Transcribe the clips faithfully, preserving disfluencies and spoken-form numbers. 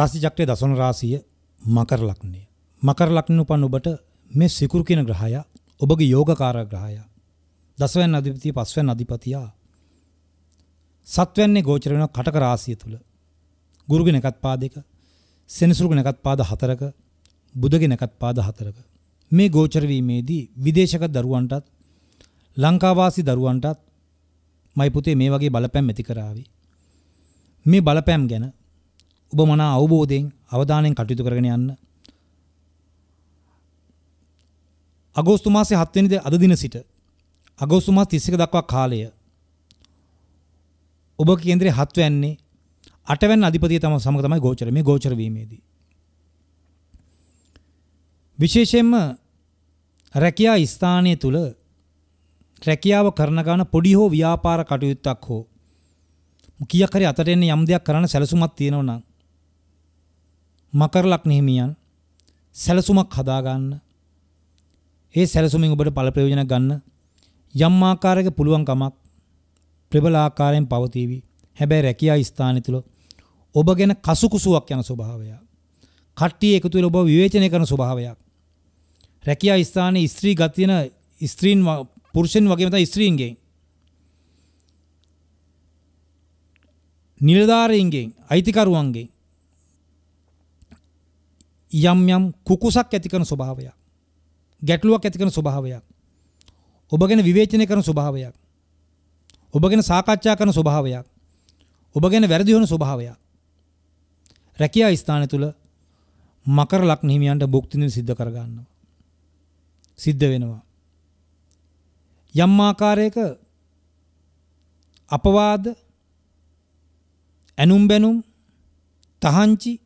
राशि चक्रे दसवन राशिय मकर लग्ने मकर लग्न उपन ओबट मे सिकुरुकिन ग्रहय ओबगे योगकार ग्रहय दसवेन अधिपति पस्वेन अधिपतिया सत्वेन्ने गोचर वेन कटक राशिय तुल गुरुगे नकत पादेक सेनसुरुगे नकत पाद හතරක බුදගේ नकत पाद හතරක මේ ගෝචර වීමේදී විදේශක දරුවන්ටත් ලංකාවාසී දරුවන්ටත් මයි පුතේ මේ වගේ බලපෑම් ඇති කරાવી මේ බලපෑම් ගැන ඔබ මනා අවබෝධයෙන් අවධානයෙන් කටයුතු කරගෙන යන්න අගෝස්තු මාසයේ හත වෙනිදා අද දින සිට අගෝස්තු මාස තිස් එක දක්වා කාලය ඔබ කේන්දරේ හත් වෙන්නේ අට වෙනි අධිපතිය තම සමග තමයි ගෝචර මේ ගෝචර වීමේදී විශේෂයෙන්ම රැකියා ස්ථානයේ තුල රැකියාව කරන ගාන පොඩි හෝ ව්‍යාපාර කටයුත්තක් හෝ මුඛියක් හරි අතට එන්නේ යම් දෙයක් කරන්න සැලසුමක් තියෙනවා නම් මකර ලග්න හිමියන් සැලසුමක් හදා ගන්න. ඒ සැලසුමෙන් ඔබට ඵල ප්‍රයෝජනක් ගන්න යම් ආකාරයක පුළුවන්කමක් ප්‍රබල ආකාරයෙන් පවතිවි. හැබැයි රැකියා ස්ථානයේ තුල ඔබ ගැන කසුකුසුවක් යන ස්වභාවය කට්ටිය එකතු වෙලා ඔබ විවේචනය කරන ස්වභාවයක් රැකියා ස්ථානයේ ස්ත්‍රී ගතියන ස්ත්‍රීන් පුරුෂයන් වගේම තමයි ස්ත්‍රීන්ගෙන් නිලධාරීන්ගෙන් අයිතිකරුවන්ගෙන් යම් යම් කුකුසක් ඇති කරන ස්වභාවයක් ගැටලුවක් ඇති කරන ස්වභාවයක් ඔබ ගැන විවේචනය කරන ස්වභාවයක් ඔබ ගැන සාකච්ඡා කරන ස්වභාවයක් ඔබ ගැන වැරදි හොයන ස්වභාවයක් රැකියා ස්ථානය තුල मकर लग्न हिमियंट भुक्ति सिद्ध कर सिद्ध वेनवा यम्माकारयक अपवाद एनुम बेनुम तहांची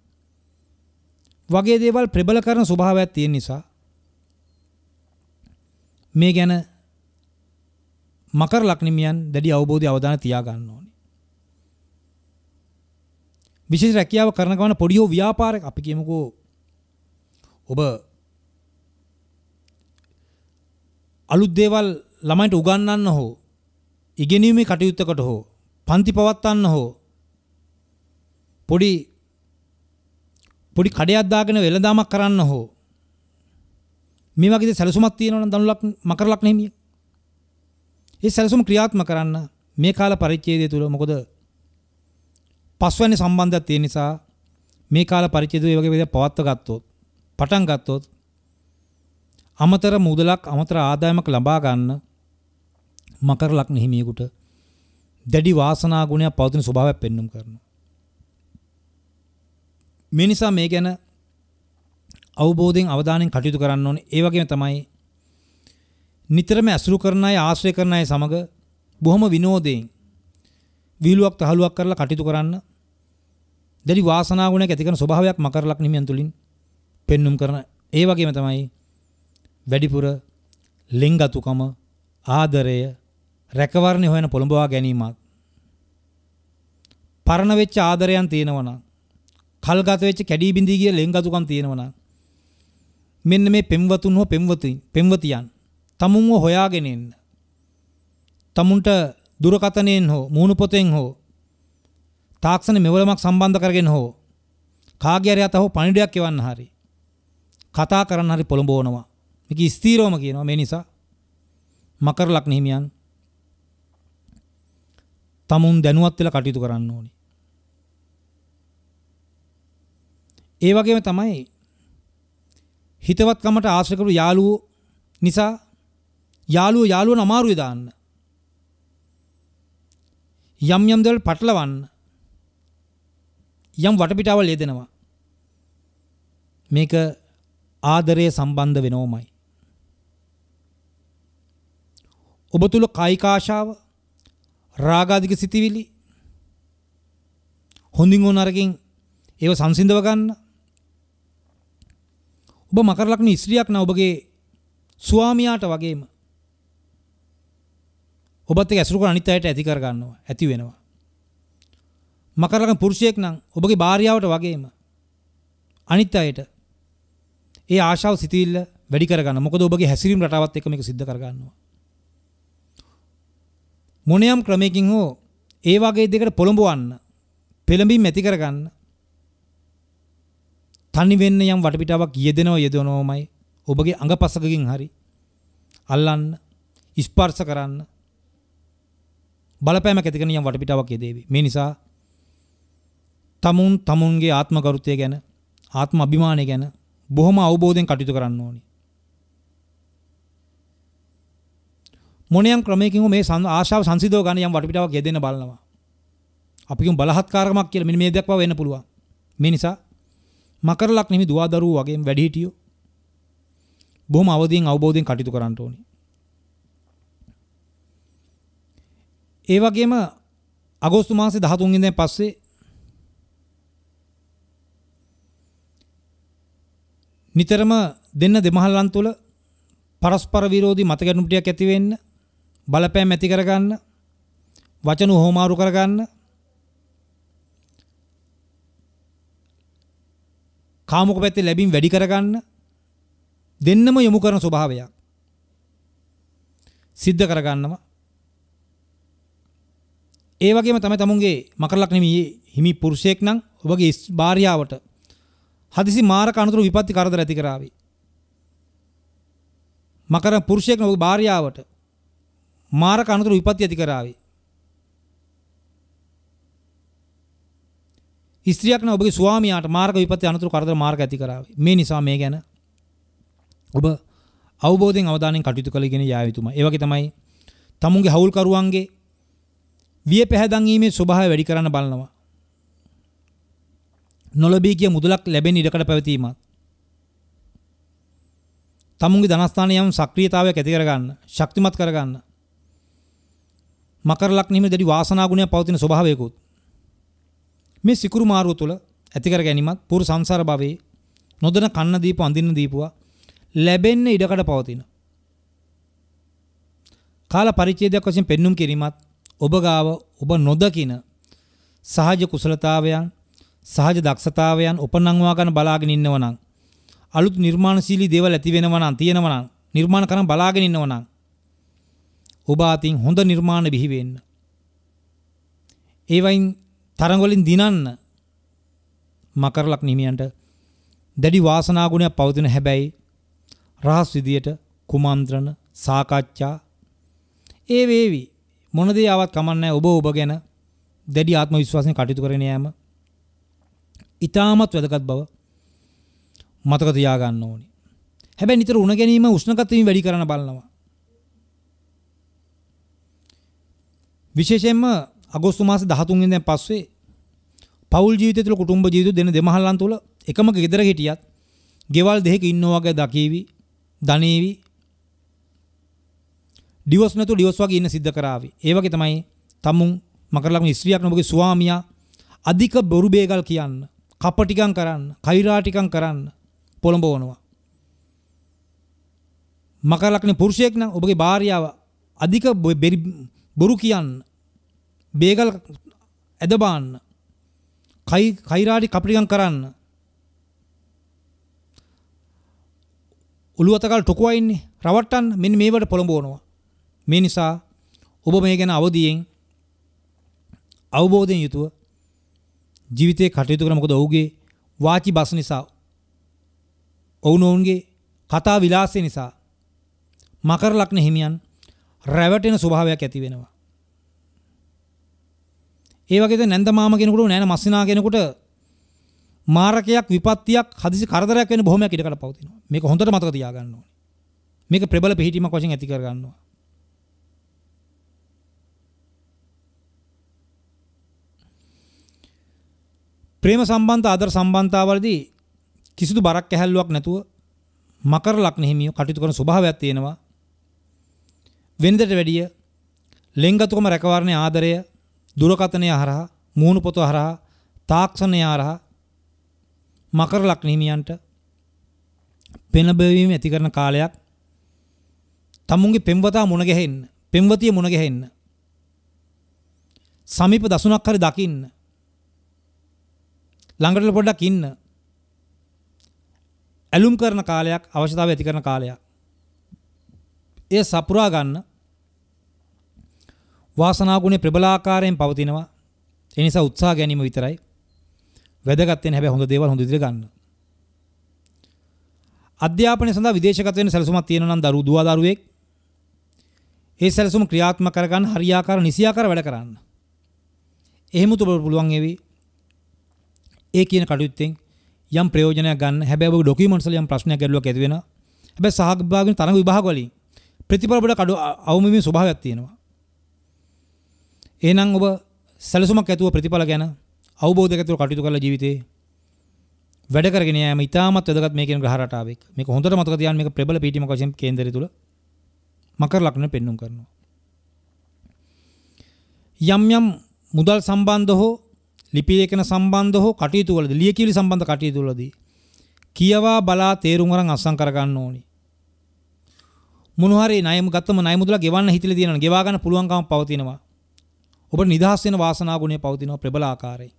वगे देवाल प्रबल करन स्वभाव है तीन निशा मे गैन मकर लग्न हिमियन दडी अवबोध अवधान त्यागान विशेष रखिया करना गवान पड़ियो व्यापार आप को ඔබ අලුත් දේවල් ළමයින්ට උගන්වන්න හෝ ඉගෙනීමේ කටයුත්තකට හෝ පන්ති පවත්වන්න හෝ පොඩි පොඩි කඩයක් දාගෙන වෙළඳාමක් කරන්න හෝ මේ වගේ දේ සැලසුමක් තියෙනවා නම් දනුලක් මකර ලග්න හිමිය. ඒ සැලසුම ක්‍රියාත්මක කරන්න මේ කාල පරිච්ඡේදය තුල මොකද පස්වෙනි සම්බන්ධයක් තියෙන නිසා මේ කාල පරිච්ඡේදය වගේ විදිහට පවත්වා ගත්තොත් පටන් ගත්තොත් අමතර මුදලක් අමතර ආදායමක් ලබා ගන්න මකර ලග්න හිමියෙකුට දැඩි වාසනා ගුණයක් පවතින ස්වභාවයක් පෙන්වුම් කරනවා. මේ නිසා මේ ගැන අවබෝධයෙන් අවධානයෙන් කටයුතු කරන්න ඕනේ. ඒ වගේම තමයි නිතරම අසුරු කරන අය ආශ්‍රය කරන අය සමග බොහොම විනෝදයෙන් විහිළුවක් තහලුවක් කරලා කටයුතු කරන්න දැඩි වාසනා ගුණයක් ඇති කරන ස්වභාවයක් මකර ලග්න හිමියන් තුලින් පෙන්නුම් කරන ඒ වගේම තමයි වැඩිපුර ලිංගතුකම ආදරය රැකවරණය හොයන පොළඹවා ගැනීමක් පරණ වෙච්ච ආදරයන් තියෙනවනම් කල්ගත වෙච්ච කැඩී බිඳී ගිය ලිංගතුකම් තියෙනවනම් මෙන්න මේ පෙම්වතුන් හෝ පෙම්වතින් පෙම්වතියන් තමුන්ව හොයාගෙන ඉන්න තමුන්ට දුරකතනෙන් හෝ මූණු පොතෙන් හෝ තාක්ෂණ මෙවලමක් සම්බන්ධ කරගෙන හෝ කාගේ හරි අත හෝ පණිඩයක් එවන්න හරි කතා කරන්න හරි පොළඹවනවා. මේක ස්ථීරවම කියනවා. මේ නිසා මකර ලග්න හිමියන් තමුන් දැනුවත් වෙලා කටයුතු කරන්න ඕනේ. ඒ වගේම තමයි හිතවත්කමට ආශ්‍රය කරපු යාළුවෝ නිසා යාළුවෝ යාළුවන අමාරුවේ දාන්න. යම් යම් දේවල් පටලවන්න. යම් වටපිටාවල් යෙදෙනවා. මේක ආදරය සම්බන්ධ වෙනෝමයි. ඔබ තුල කායික ආශාව රාගාධික සිතිවිලි හොඳින් හෝ නරකින් ඒව සංසිඳව ගන්න. ඔබ මකර ලග්න ස්ත්‍රියක් නම් ඔබගේ ස්වාමියාට වගේම ඔබත් එක්ක ඇසුරු කරන අනිත් අයට ඇති කර ගන්නවා ඇති වෙනවා. මකර ලග්න පුරුෂයෙක් නම් ඔබගේ භාර්යාවට වගේම අනිත් අයට ඒ ආශාව සිතිවිල්ල වැඩි කරගන්න. මොකද ඔබගේ හැසිරීම රටාවත් එක්ක මේක सिद्ध කරගන්නවා. මොනියම් ක්‍රමයකින් හෝ ඒ වගේ දෙයකට පොළඹවන්න, පෙළඹීම් ඇති කරගන්න තනිවෙන්න යම් වටපිටාවක් යෙදෙනව යෙදෙනවමයි ඔබගේ අඟපසකකින් හරි අල්ලන්න ස්පර්ශ කරන්න බලපෑමක් ඇති කරන යම් වටපිටාවක් යෙදේවි. මේ නිසා තමුන් තමුන්ගේ ආත්ම කරුත්වය ගැන ආත්ම අභිමානය ගැන බොහොම අවබෝධයෙන් කටයුතු කරන්න ඕනි. මොනියම් ක්‍රමයකින් මේ ආශාව සංසිඳව ගන්න යම් වටපිටාවක් යෙදෙන්න බලනවා. අපි කියමු බලහත්කාරකමක් කියලා. මෙන්න මේ දෙයක් පව වෙන්න පුළුවන්. මේ නිසා මකර ලග්නෙහි දුවදරුවෝ වගේම වැඩිහිටියෝ බොහොම අවදීන් අවබෝධයෙන් කටයුතු කරන්න ඕනේ. ඒ වගේම අගෝස්තු මාසේ දහතුන් වෙනිදාන් පස්සේ නිතරම දෙන්න දෙමහල්ලන් තුළ පරස්පර විරෝධී මත ගැටුම් ටිකක් ඇති වෙන්න, බලපෑම් ඇති කරගන්න, වචන හොමාරු කරගන්න, කාමක පැත්තේ ලැබීම් වැඩි කරගන්න දෙන්නම යොමු කරන ස්වභාවයක් සිද්ධ කරගන්නවා. ඒ වගේම තමයි තමුන්ගේ මකර ලග්නෙහි හිමි පුරුෂයෙක් නම් ඔබගේ භාර්යාවට හදිසි මාරක අනතුරු විපත්ති කරදර ඇති කරાવી. මකර පුරුෂයෙක් නම් ඔබගේ භාර්යාවට මාරක අනතුරු විපත්ති ඇති කරાવી. ස්ත්‍රියක් නම් ඔබගේ ස්වාමියාට මාර්ග විපත්‍ය අනතුරු කරදර මාර්ග ඇති කරાવી. මේ නිසා මේ ගැන ඔබ අවබෝධයෙන් අවධානයෙන් කටයුතු කළ ඉගෙන යා යුතුමයි. ඒ වගේ තමයි තමුන්ගේ හවුල්කරුවන්ගේ විය පැහැදන් වීමේ ස්වභාවය වැඩි කරන්න බලනවා. නොලැබී ගිය මුදලක් ලැබෙන ඉඩකඩ පැවතීමත් තමුන්ගේ ධනස්ථානයේ යම් සක්‍රීයතාවයක් ඇති කරගන්න, ශක්තිමත් කරගන්න මකර ලග්නෙහි දැඩි වාසනා ගුණයක් පවතින ස්වභාවයකුත් මේ සිකුරු මාරුව තුළ ඇති කර ගැනීමත් පුරු සංසාර භවයේ නොදෙන කන්න දීපු අඳින්න දීපුවා ලැබෙන්න ඉඩකඩ පවතින කාල පරිච්ඡේදයක් වශයෙන් පෙන්눔 කිරීමත් ඔබ ගාව ඔබ නොදකින සහජ කුසලතාවයන් සහජ දක්ෂතාවයන් උපනංවා ගන්න බලාගෙන ඉන්නවා නම්, අලුත් නිර්මාණශීලී දේවල් ඇති වෙනවා නම් තියෙනවා නම් නිර්මාණ කරන් බලාගෙන ඉන්නවා නම් ඔබ අතින් හොඳ නිර්මාණ බිහි වෙන්න, ඒ වයින් තරඟ වලින් දිනන්න මකර ලග්න හිමියන්ට දැඩි වාසනා ගුණයක් පවතින. හැබැයි රහස් විදියට කුමන්ත්‍රණ සාකච්ඡා ඒ වේවි මොන දේ ආවත් කමන්නේ. ඔබ ඔබ ගැන දැඩි ආත්ම විශ්වාසයෙන් කටයුතු කරගෙන යෑම ඉතාමත් වැදගත් බව මතක තියා ගන්න ඕනි. හැබැයි නිතර උණ ගැනීම උෂ්ණගත වීම වැඩි කරන්න බලනවා. විශේෂයෙන්ම අගෝස්තු මාසේ දහතුන් වෙනිදාන් පස්සේ පෞල් ජීවිතය තුළ කුටුම්බ ජීවිතය දෙන දෙමහල්ලන් තුළ එකම ගෙදර හිටියත් ගෙවල් දෙකක ඉන්නවා වගේ දකීවි, දනීවි, ඩිවෝස් නැතුව ඩිවෝස් වගේ ඉන්න සිද්ධ කරાવી. ඒ වගේ තමයි තමුන් මකර ලග්න ස්ත්‍රියක් නමගේ ස්වාමියා අධික බොරු බේගල් කියන්න, කපටිකම් කරන්න, කෛරාටිකම් කරන්න පොළඹවනවා. මකර ලග්න පුරුෂයෙක් නම් ඔබගේ භාර්යාව අධික බොරු කියන්න, බේගල් ඇද බාන්න, කයි කයිරාඩි කපටිකම් කරන්න, ඔළුවතකල් ටොකුවා ඉන්නේ රවට්ටන්න, මෙන්න මේවට පොළඹවනවා. මේ නිසා ඔබ මේ ගැන අවදියෙන් අවබෝධයෙන් යුතුව ජීවිතේ කටයුතු කරන. මොකද ඔහුගේ වාචි බස් නිසා, ඔවුනෝන්ගේ කතා විලාසය නිසා මකර ලග්න හිමියන් රැවටෙන ස්වභාවයක් ඇති වෙනවා. ඒ වගේ දැන් නැන්ද මාම කෙනෙකුට, නෑන මස්සිනා කෙනෙකුට මාරකයක් විපත්තියක් හදිසි කරදරයක් වෙන බොහොමයක් ඉඩකඩ පවතිනවා. මේක හොඳට මතක තියා ගන්න ඕනේ. මේක ප්‍රබල පිහිටීමක් වශයෙන් ඇති කර ගන්නවා. ප්‍රේම සම්බන්ධ ආදර සම්බන්ධතාවවලදී කිසිදු බරක් කැහැල්ලුවක් නැතුව මකර ලග්න හිමියෝ කටයුතු කරන ස්වභාවයක් තියෙනවා. වෙනදට වැඩිය ලෙන්ගතුකම, රැකවරණය, ආදරය, දුරකථනය හරහා, මූණු පොත හරහා, තාක්ෂණය හරහා මකර ලග්න හිමියන්ට පෙනබවීම ඇති කරන කාලයක් තමුන්ගේ පෙම්වතා මුණ ගැහෙන්න, පෙම්වතිය මුණ ගැහෙන්න, සමීප දසුණක් හරි දකින්න, ළඟට පොඩ්ඩක් ඉන්න ඇලුම් කරන කාලයක්, අවශ්‍යතාවය ඇති කරන කාලයක්. ඒ සපුරා ගන්න වාසනාගුණේ ප්‍රබලාකාරයෙන් පවතිනවා. ඒ නිසා උත්සාහ ගැනීම විතරයි වැදගත් වෙන. හැබැයි හොඳ දේවල් හොඳ විදිහට ගන්න. අධ්‍යාපනය සඳහා විදේශගතවෙන සැලසුමක් තියෙනවා නම් දරු දුවා දරුවෙක් ඒ සැලසුම ක්‍රියාත්මක කරගන්න හරියාකාර නිසියාකාර වැඩ කරන්න. එහෙම උතුබ පුළුවන් ඒවි. ඒ කියන කටයුත්තෙන් යම් ප්‍රයෝජනයක් ගන්න. හැබැයි ඔබ ડોකියුමන්ට්ස් වල යම් ප්‍රශ්නයක් ගැටලුවක් ඇති වෙනවා. හැබැයි සහභාගී වෙන තරඟ විභාග වලින් ප්‍රතිඵල වලට කඩ අවමීමේ ස්වභාවයක් තියෙනවා. එහෙනම් ඔබ සැලසුමක් ඇතුව ප්‍රතිඵල ගැන අවබෝධයක් ඇතුව කටයුතු කරලා ජීවිතේ වැඩ කරගෙන යෑම ඉතාමත් වැදගත් මේ කියන ග්‍රහ රටාව එක්ක. මේක හොඳට මතක තියාගන්න. මේක ප්‍රබල පීඨීමක වශයෙන් කේන්දරය තුල මකර ලග්නය පෙන්වුම් කරනවා. යම් යම් මුදල් සම්බන්ධ හෝ ලිපි ලේඛන සම්බන්ධ හෝ කටයුතු වලදී ලියකියවිලි සම්බන්ධ කටයුතු වලදී කියවා බලා තේරුම් අරන් අත්සන් කර ගන්න ඕනි. මොන හරි ණයම ගත්තම ණය මුදල ගෙවන්න හිතලා තියෙනවා. ගෙවා ගන්න පුළුවන්කම පවතිනවා. ඔබට නිදහස් වෙන වාසනා ගුණය පවතිනවා ප්‍රබල ආකාරයෙන්.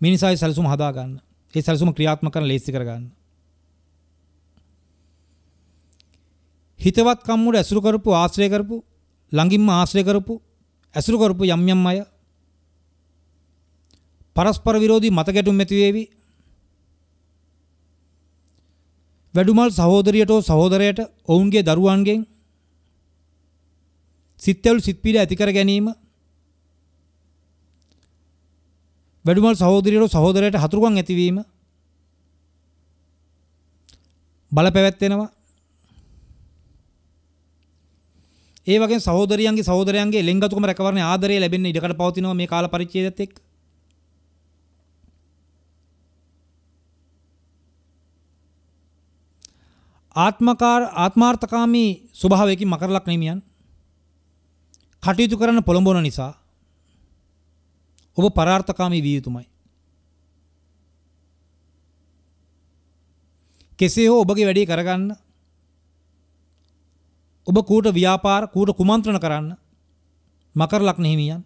මේ නිසායි සැලසුම හදා ගන්න. ඒ සැලසුම ක්‍රියාත්මක කරන ලේසි කර ගන්න. හිතවත් කම්මුට ඇසුරු කරපු ආශ්‍රය කරපු ළඟින්ම ආශ්‍රය කරපු ඇසුරු කරපු යම් යම් අය පරස්පර විරෝධී මත ගැටුම් ඇති වේවි. වැඩුමල් සහෝදරියට හෝ සහෝදරයට ඔවුන්ගේ දරුවන්ගෙන් සිත්වල සිත් පීඩ ඇති කර ගැනීම වැඩුමල් සහෝදරියට හෝ සහෝදරයට හතුරුකම් ඇතිවීම බලපැවැත්වෙනවා. ඒ වගේ සහෝදරියන්ගේ සහෝදරයන්ගේ ලෙන්ගතුකම රැකවරණේ ආදරය ලැබෙන්න ඉඩකඩ පවතිනවා මේ කාල පරිච්ඡේදයත් එක්ක. ආත්මකාර ආත්මාර්ථකාමී ස්වභාවයකින් මකර ලග්න හිමියන් කටයුතු කරන්න පොළඹවන නිසා ඔබ පරාර්ථකාමී විය යුතුමයි. කෙසේ හෝ ඔබගේ වැඩේ කරගන්න ඔබ කූට ව්‍යාපාර කූට කුමන්ත්‍රණ කරන්න මකර ලග්න හිමියන්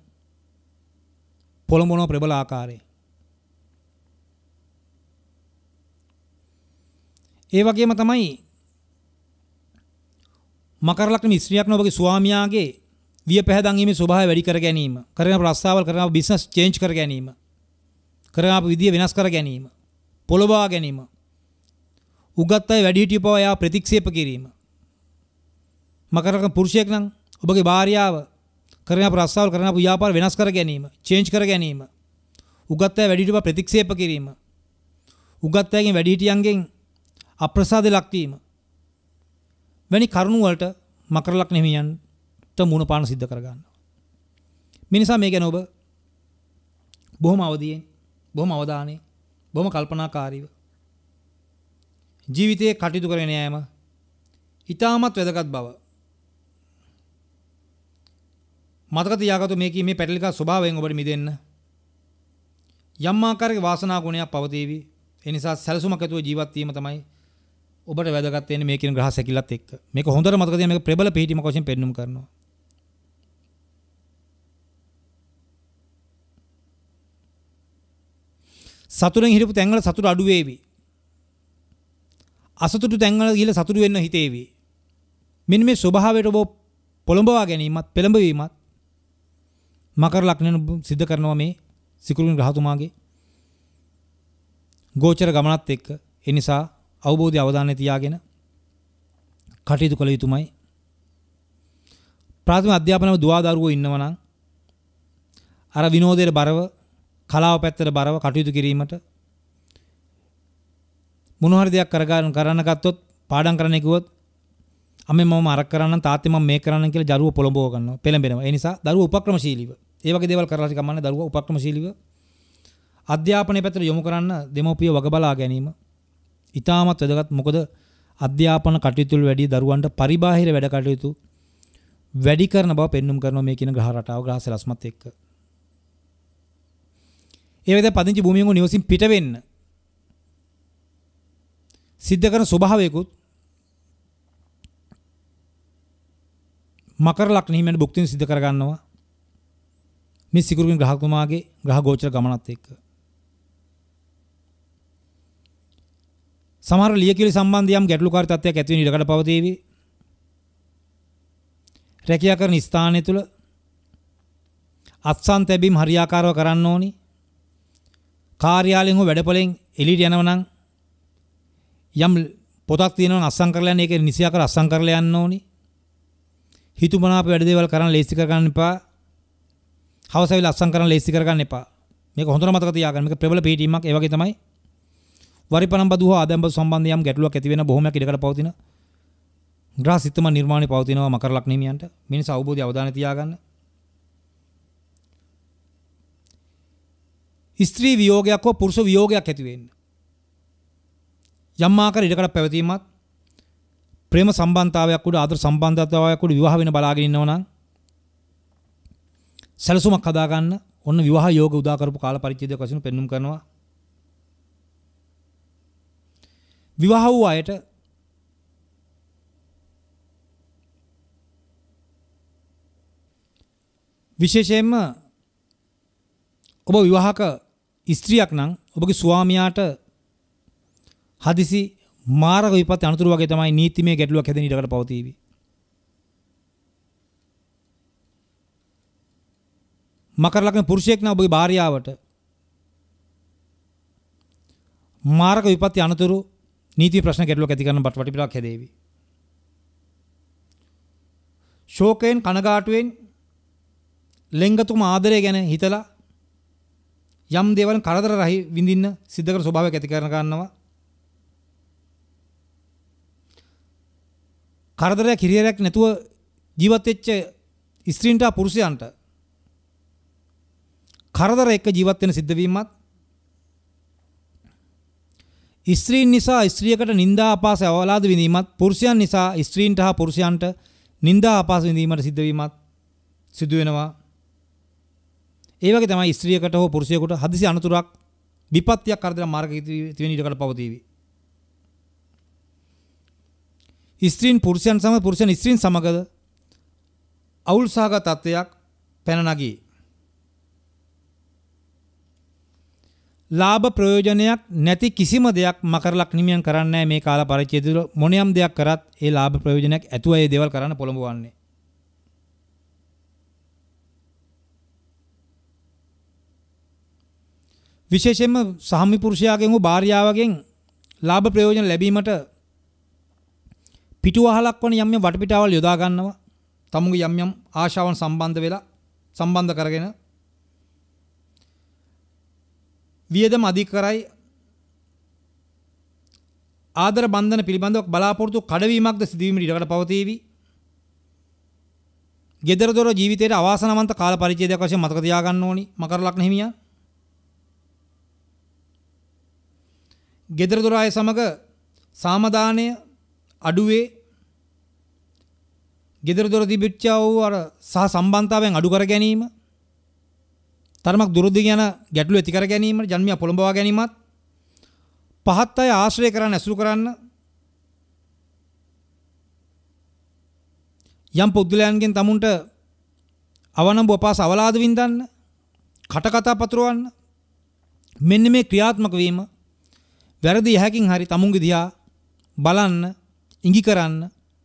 පොළඹවන ප්‍රබල ආකාරයේ. ඒ වගේම තමයි මකර ලග්න මිස්ත්‍රියක් නෝ ඔබගේ ස්වාමියාගේ වියපැහැදන් වීමේ ස්වභාවය වැඩි කර ගැනීම, කරන ප්‍රස්තාවල් කරන බිස්නස් චේන්ජ් කර ගැනීම, කරන විදිය වෙනස් කර ගැනීම, පොළඹවා ගැනීම, උගත් අය වැඩි හිටිය පවා යා ප්‍රතික්ෂේප කිරීම. මකරක පුරුෂයෙක් නම් ඔබගේ භාර්යාව කරන ප්‍රස්තාවල් කරන ව්‍යාපාර වෙනස් කර ගැනීම, චේන්ජ් කර ගැනීම, උගත් අය වැඩි හිටියව ප්‍රතික්ෂේප කිරීම, උගත් අයගෙන් වැඩි හිටියන්ගෙන් අප්‍රසාදෙ ලක්වීම වැනි කරුණු වලට මකර ලග්න හිමියන්ට මුණ පාන සිද්ධ කර ගන්නවා. මේ නිසා මේ ගැන ඔබ බොහොම අවදියෙන්, බොහොම අවධානයෙන්, බොහොම කල්පනාකාරීව ජීවිතයේ කටයුතු කරගෙන යෑම ඉතාමත් වැදගත් බව මතක තියාගතු. මේකේ මේ පැටලිකා ස්වභාවයෙන් ඔබට මිදෙන්න යම් ආකාරයක වාසනා ගුණයක් පවතිවි. ඒ නිසා සැලසුමක් ඇතුව ජීවත් වීම තමයි ඔබට වැදගත් වෙන්නේ මේ කියන ග්‍රහ සැකිල්ලත් එක්ක. මේක හොඳට මතක තියාගන්න. මේක ප්‍රබල පිහිටීමක් වශයෙන් පෙන්වුම් කරනවා. සතුටෙන් හිටපු තැන්වල සතුට අඩු වේවි. අසතුටු තැන්වල ගිහලා සතුටු වෙන්න හිතේවි. මෙන්න මේ ස්වභාවයට ඔබ පොළඹවා ගැනීමත් පෙළඹවීමත් මකර ලග්නයෙන් සිද්ධ කරනවා මේ සිකුරුනි ග්‍රහතුමාගේ ගෝචර ගමනත් එක්ක. ඒ නිසා අවබෝධය අවධානය තියාගෙන කටයුතු කළ යුතුමයි. ප්‍රාථමික අධ්‍යාපනයේ දුවදරුවෝ ඉන්නවනම් අර විනෝදයේ බරව, කලාව පැත්තට බරව කටයුතු කිරීමට මොන හරි දෙයක් කරගන්න කරන්න ගත්තොත් පාඩම් කරන්න කිව්වොත් අම්මේ මම අරක් කරන්නම් තාත්තේ මම මේක කරන්නම් කියලා දරුවෝ පොළඹව ගන්නවා, පෙළඹෙනවා. ඒ නිසා දරුවෝ උපක්‍රමශීලීව ඒ වගේ දේවල් කරලා ඉක්මනට දරුවෝ උපක්‍රමශීලීව අධ්‍යාපනයේ පැත්තට යොමු කරන්න දෙමව්පිය වග බලා ගැනීම ඉතාමත් වැදගත්. මොකද අධ්‍යාපන කටයුතු වල වැඩි දරුවන්ට පරිබාහිර වැඩ කටයුතු වැඩි කරන බව පෙන්눔 කරනවා මේ කියන ග්‍රහ රටාව ග්‍රහ සැලැස්මත් එක්ක. ඒ වගේ පදිංචි භූමියෙන් නිවසින් පිට වෙන්න සිද්ධ කරන ස්වභාවයකුත් මකර ලග්න හිමියන් භුක්තියෙන් සිද්ධ කරගන්නවා මේ සිකුරුනි ග්‍රහතුමාගේ ග්‍රහ ගෝචර ගමනත් එක්ක. සමහර ලියකියවිලි සම්බන්ධ යම් ගැටලුකාරී තත්ත්වයක් ඇති වෙන ඉඩකඩ පවතීවි. රැකියා කරන ස්ථානය තුළ අත්සන් තැබීම් හරියාකාරව කරන්න ඕනි. කාර්යාලයෙන් හෝ වැඩපලෙන් එළියට යනවා නම් යම් පොතක් තියෙනවනම් අස්සම් කරලා යන්න. ඒක නිසියා කර අස්සම් කරලා යන්න ඕනි. හිතුමනාප වැඩ දේවල් කරන් ලේසි කර ගන්න එපා. හවසවිල අස්සම් කරන් ලේසි කර ගන්න එපා. මේක හොඳට මතක තියාගන්න. මේක ප්‍රබල පිටීමක්. ඒ වගේ තමයි වරිපනම් බදු හා ආදම්බ සම්බන්ධ යම් ගැටලුවක් ඇති වෙන බොහොමයක් ඉඩකඩ පවතින ග්‍රහ සිතම නිර්මාණය පවතිනවා මකර ලග්න හිමියන්ට. මේ නිසා අවබෝධය අවධානය තියාගන්න. ස්ත්‍රී වියෝගයක් හෝ පුරුෂ වියෝගයක් ඇති වෙන්න යම් ආකාර ඉඩකඩ පැවතීමත් ප්‍රේම සම්බන්ධතාවයක් උඩ ආදර සම්බන්ධතාවයක් උඩ විවාහ වෙන බලාගෙන ඉන්නවනම් සැලසුමක් හදා ගන්න. ඔන්න විවාහ යෝග උදා කරපු කාල පරිච්ඡේදයක් වශයෙන් පෙන්눔 කරනවා. විවාහ වූ අයට විශේෂයෙන්ම ඔබ විවාහක ස්ත්‍රියක් නම් ඔබගේ ස්වාමියාට හදිසි මාරක විපත් අනතුරු වගේ තමයි නීතිමය ගැටලුවක් හැදෙන ඉඩකට පවතීවි. මකර ලග්න පුරුෂයෙක් නම් ඔබගේ භාර්යාවට මාරක විපත් අනතුරු नीति प्रश्न के लोग बटवटी खेदेवी शोकेन कनगाटुवेन लिंगतुम आदरे गने हितला यम देवन करदर रही विंदिन्न सिद्धकर स्वभाव के कारणवा करदर हिरियर नतुव जीवतेच स्त्रींट पुरुष अंट करदर एक जीवत्न सिद्धवीमा स्त्रीन निशा स्त्रीयකට නින්දා අපාස අවලාද විඳීමත් පුරුෂයන් නිසා ස්ත්‍රීන්ට හා පුරුෂයන්ට නින්දා අපාස විඳීමට සිද්ධ වීමත් සිදු වෙනවා. ඒ වගේ තමයි ස්ත්‍රියකට හෝ පුරුෂයෙකුට හදිසි අනතුරක් විපත්තියක් කරදර මාර්ග ඉතිවෙන ඉඩකට පවතීවි. ස්ත්‍රීන් පුරුෂයන් සමග පුරුෂයන් ස්ත්‍රීන් සමග අවුල්සහගත තත්ත්වයක් පැන නගී. ලාභ ප්‍රයෝජනයක් නැති කිසිම දෙයක් මකර ලග්නිමියන් කරන්නේ නැහැ. මේ කාල පරිච්ඡේදවල මොනියම් දෙයක් කරත් ඒ ලාභ ප්‍රයෝජනයක් ඇතුව ඒ දේවල් කරන්න පොළඹවන්නේ. විශේෂයෙන්ම සාමි පුරුෂයාගෙන් හෝ භාර්යාවගෙන් ලාභ ප්‍රයෝජන ලැබීමට පිටුවහලක් වන යම් යම් වටපිටාවල් යොදා ගන්නවා. තමුගේ යම් යම් ආශාවන් සම්බන්ධ වෙලා සම්බන්ධ කරගෙන වියදම් අධික කරයි. ආදර බන්ධන පිළිබඳව බලාපොරොත්තු කඩවීමක්ද සිදුවීමට ඉඩකට පවතීවි. ගෙදර දොර ජීවිතයේ අවාසනාවන්ත කාල පරිච්ඡේදයක් වශයෙන් මතක තියාගන්න ඕනි මකර ලග්න හිමියා. ගෙදර දොර අය සමග සාමදානය අඩුවේ ගෙදර දොර තිබිච්චා වූ අර සහ සම්බන්ධතාවයන් අඩු කර ගැනීම තරමක් දුරදිග යන ගැටලු ඇති කර ගැනීමට ජන්මියා පොළඹවා ගැනීමත් පහත් අය ආශ්‍රය කරන්න ඇසුරු කරන්න යම් පුද්ගලයන්ගෙන් තමුන්ට අවනම්බු අපාස අවලාද වින්දන්න කටකතා පතුරවන්න මෙන්න මේ ක්‍රියාත්මක වීම වැරදි යහකින් හරි තමුන්ගේ දිහා බලන්න ඉඟි කරන්න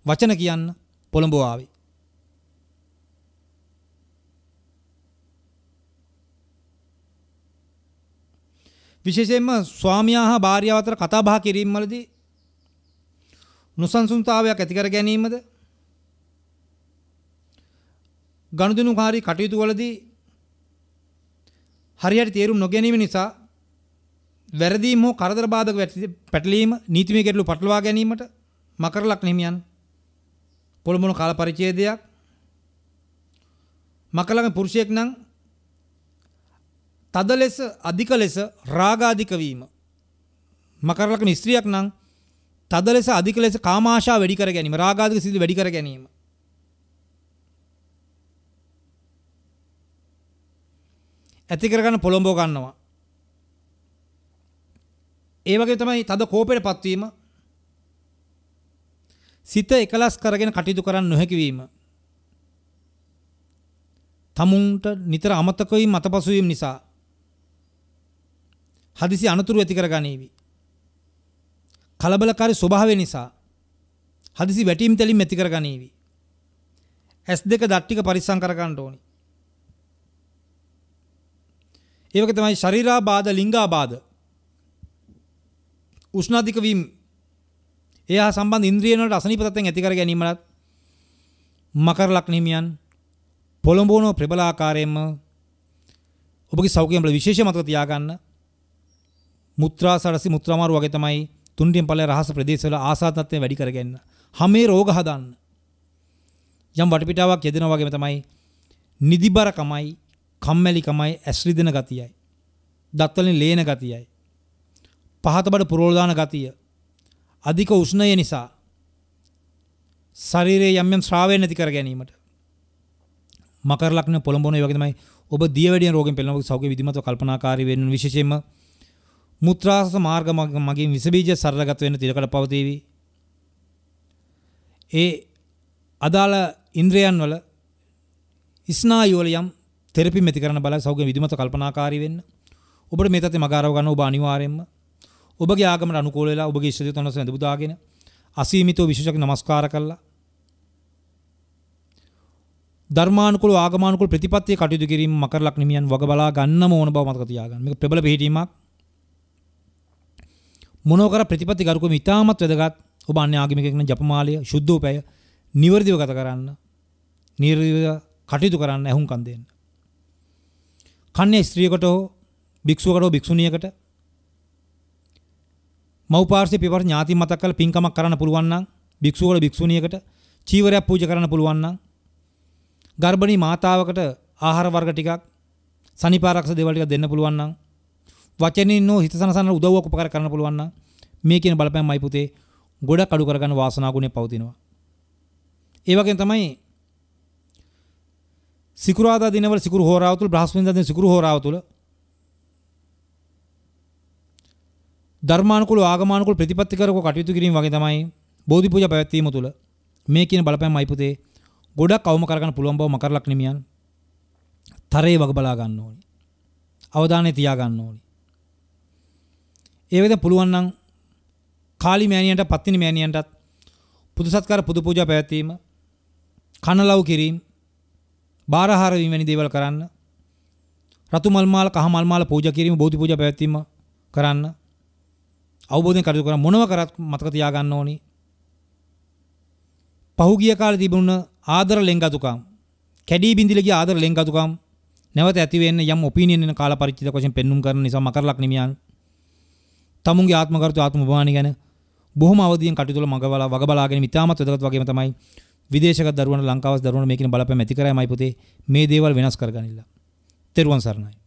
වචන කියන්න පොළඹවාවි. විශේෂයෙන්ම ස්වාමියා හා භාර්යාව අතර කතා බහ කිරීමවලදී නොසන්සුන්තාවයක් ඇති කර ගැනීමද ගනුදෙනුකාරී කටයුතු වලදී හරියට තේරුම් නොගැනීම නිසා වැරදීම් හෝ කරදර බාධක පැටලීම නීතිමය ගැටලු පටලවා ගැනීමට මකර ලග්න හිමියන් පොළඹවන කාල පරිච්ඡේදයක්. මකර ලග්න පුරුෂයෙක් නම් තද ලෙස අධික ලෙස රාගාධික වීම. මකර ලග්න ස්ත්‍රියක් නම් තද ලෙස අධික ලෙස කාමාශා වැඩි කර ගැනීම රාගාධික සිතුවිලි වැඩි කර ගැනීම. ඇති කර ගන්න පොළඹව ගන්නවා. ඒ වගේ තමයි තද කෝපයටපත් වීම. සිත එකලස් කරගෙන කටයුතු කරන්න නොහැකි වීම. තමුන්ට නිතර අමතක වීම අතපසු වීම නිසා හදිසි අනතුරු ඇති කර ගනීවි. කලබලකාරී ස්වභාවය නිසා හදිසි වැටීම් තැලීම් ඇති කර ගනීවි. S2 දත් ටික පරිස්සම් කර ගන්න ඕනි. ඒ වගේ තමයි ශරීරාබාධ ලිංගාබාධ උෂ්ණාධික වීම ඒ හා සම්බන්ධ ඉන්ද්‍රියන වලට අසනීප තත්ත්වයෙන් ඇති කර ගැනීමලත් මකර ලග්න හිමියන් පොළඹවන ප්‍රබල ආකාරයෙන්ම ඔබගේ සෞඛ්‍යය වල විශේෂ මතක තියා ගන්න. මුත්‍රා සරසි මුත්‍රා මාරු වගේ තමයි තුන්ඩියම් පළය රහස ප්‍රදේශවල ආසාද තත්ත්වය වැඩි කර ගැනීම. හැමේ රෝග හදන්න. යම් වටපිටාවක් යෙදෙනා වගේම තමයි නිදිබර කමයි, කම්මැලි කමයි, ඇස්රිදෙන ගතියයි, දත් වලින් ලේන ගතියයි, පහත බඩ පුරවල දාන ගතිය, අධික උෂ්ණය නිසා ශරීරයේ යම් යම් ශ්‍රාවය නැති කර ගැනීමට මකර ලග්න පොළඹවන ඒ වගේ තමයි ඔබ දියවැඩියෙන් රෝගෙන් පෙළෙනවා. සෞඛ්‍ය විධිමත්ව කල්පනාකාරී වෙන්න විශේෂයෙන්ම මුත්‍රාසස මාර්ග මගින් විස බීජ සරලගත වෙන තිරකඩ පවතිවි. ඒ අදාළ ඉන්ද්‍රයන් වල ස්නායු වල යම් තෙරපි මෙති කරන බල සෞඛ්‍ය විධිමත්ව කල්පනාකාරී වෙන්න. ඔබට මේ තත්ත්වේ මග ආරව ගන්න ඔබ අනිවාර්යයෙන්ම ඔබගේ ආගමට අනුකූල වෙලා ඔබගේ ඉෂ්ට දේවතාවුන් වහන්සේ ඇඳ පුදාගෙන අසීමිතව විශේෂක නමස්කාර කළා. ධර්මානුකූල ආගමානුකූල ප්‍රතිපත්තිය කටයුතු කිරීම මකර ලග්න හිමියන් වග බලා ගන්නම ඕන බව මතක තියාගන්න. මේක ප්‍රබල පිළිහිටීමක්. මොනෝකර ප්‍රතිපත්ති කරුකම ඉතාමත් වැදගත්. ඔබ අන්‍ය ආගමිකයෙක් නම් ජපමාලය සුද්ධ උපය නිවර්දිව ගත කරන්න. නිර්විව කටයුතු කරන්න ඇහුම්කන් දෙන්න. කන්නේ ස්ත්‍රියකට හෝ භික්ෂුවකට හෝ භික්ෂුණියකට මව්පාර්ශ්වයේ පියවර ඥාති මතක් කරලා පින්කමක් කරන්න පුළුවන් නම් භික්ෂුවකට භික්ෂුණියකට චීවරයක් පූජා කරන්න පුළුවන් නම් ගර්භණී මාතාවකට ආහාර වර්ග ටිකක් සනීපාරක්ෂක දේවල් ටිකක් දෙන්න පුළුවන් නම් වචනින් හෝ හිත සනසන උදව්වක් උපකාර කරන්න පුළුවන් නම් මේ කියන බලපෑමයි පුතේ ගොඩක් අඩු කරගන්න වාසනා ගුණය පවතිනවා. ඒ වගේම තමයි සිකුරාදා දිනවල සිකුරු හෝරාව තුල බ්‍රහස්පතින්දා දින සිකුරු හෝරාව තුල ධර්මානුකූල ආගමානුකූල ප්‍රතිපත්ති කරකෝ කටයුතු කිරීම වගේ තමයි බෝධි පූජා පැවැත්වීම තුළ මේ කියන බලපෑමයි පුතේ ගොඩක් අවම කරගන්න පුළුවන් බව මකර ලග්න හිමියන් තරේ වග බලා ගන්න ඕනි. අවධානය තියා ගන්න ඕනි. ඒ වේද පුළුවන් නම් කාලි මෑණියන්ට පත්තිනි මෑණියන්ටත් පුදු සත්කාර පුදු පූජා පැවැත්වීම කනලව් කිරීම බාරහාර වීම වැනි දේවල් කරන්න. රතු මල් මාල කහ මල් මාල පූජා කිරීම බෝධි පූජා පැවැත්වීම කරන්න. අවබෝධයෙන් කටයුතු කරන මොනව කරත් මතක තියා ගන්න ඕනි. පහුගිය කාලේ තිබුණ ආදර ලෙන්ගතුකම්, කැඩී බිඳිලා ගිය ආදර ලෙන්ගතුකම් නැවත ඇති වෙන්න යම් ඔපිනියන් එන කාල පරිච්ඡේදයක් වශයෙන් පෙන්눔 කරන නිසා මකර ලග්න හිමියන් තමුන්ගේ ආත්මගරුතු ආත්මභාණි ගැන බොහොම අවදියෙන් කටයුතු වල මගවලා වග බලාගෙන ඉතාමත් වැදගත්. වගේම තමයි විදේශගත දරුවන් ලංකාවස් දරුවන් මේකින බලපෑම ඇති කරාමයි පුතේ මේ දේවල් වෙනස් කරගන්නilla. තෙරුවන් සරණයි.